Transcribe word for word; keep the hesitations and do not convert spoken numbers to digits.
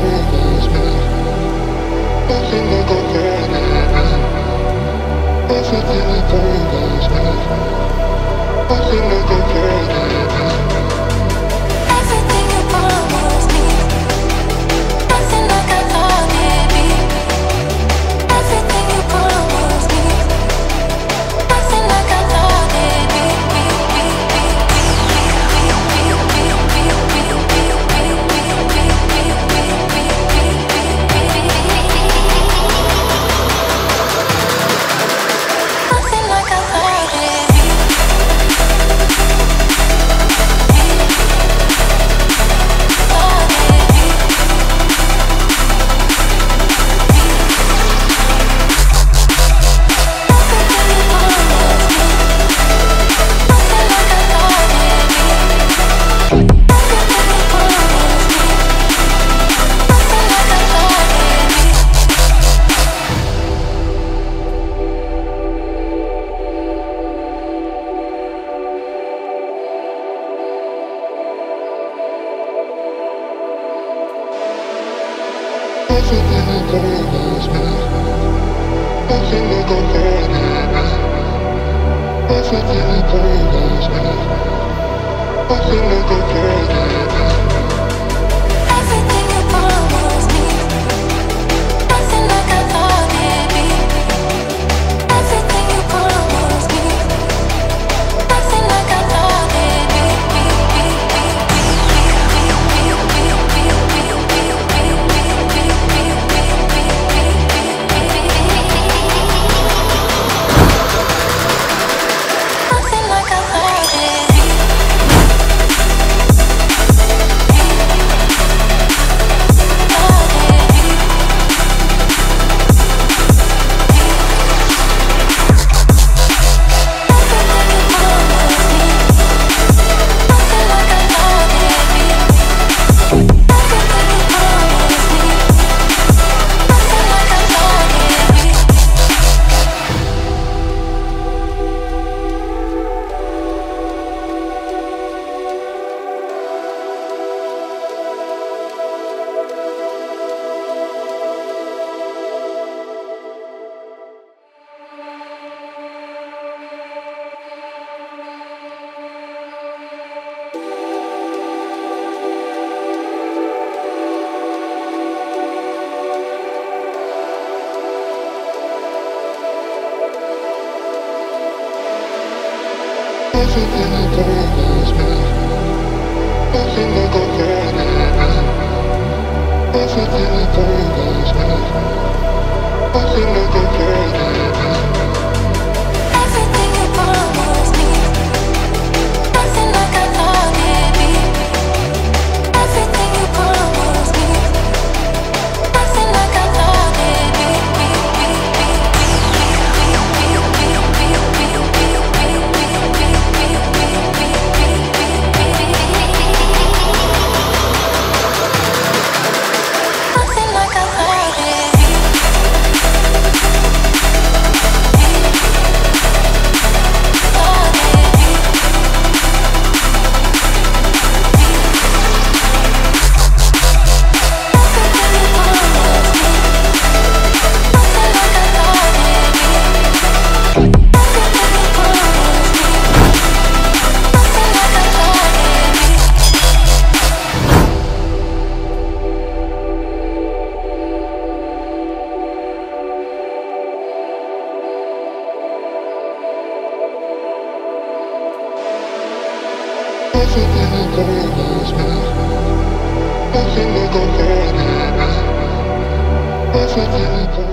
I